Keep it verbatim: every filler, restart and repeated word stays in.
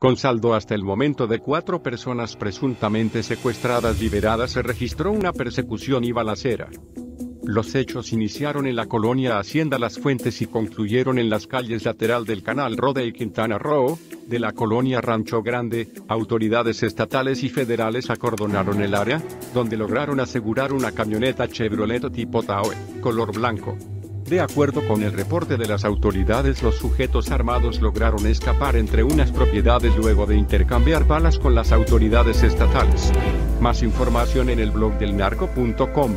Con saldo hasta el momento de cuatro personas presuntamente secuestradas liberadas, se registró una persecución y balacera. Los hechos iniciaron en la colonia Hacienda Las Fuentes y concluyeron en las calles lateral del canal Rodhe y Quintana Roo, de la colonia Rancho Grande. Autoridades estatales y federales acordonaron el área, donde lograron asegurar una camioneta Chevrolet tipo Tahoe, color blanco. De acuerdo con el reporte de las autoridades, los sujetos armados lograron escapar entre unas propiedades luego de intercambiar balas con las autoridades estatales. Más información en el blog del narco punto com.